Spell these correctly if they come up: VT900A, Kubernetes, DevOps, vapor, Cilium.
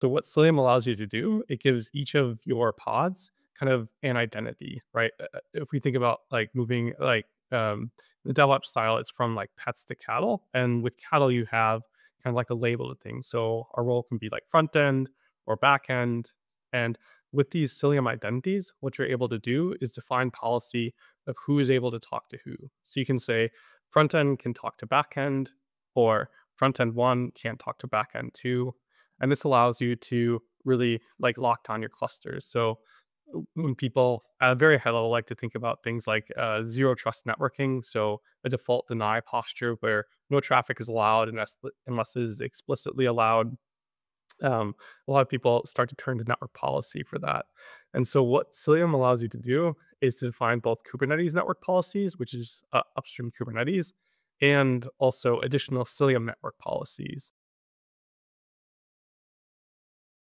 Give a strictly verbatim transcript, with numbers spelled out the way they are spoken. So what Cilium allows you to do, it gives each of your pods kind of an identity, right? If we think about like moving, like um, the DevOps style, it's from like pets to cattle. And with cattle, you have kind of like a label to things. So our role can be like front end or back end. And with these Cilium identities, what you're able to do is define policy of who is able to talk to who. So you can say front end can talk to back end, or front end one can't talk to back end two. And this allows you to really like lock down your clusters. So when people at a very high level like to think about things like uh, zero trust networking, so a default deny posture where no traffic is allowed unless, unless it is explicitly allowed. Um, a lot of people start to turn to network policy for that. And so what Cilium allows you to do is to define both Kubernetes network policies, which is uh, upstream Kubernetes, and also additional Cilium network policies.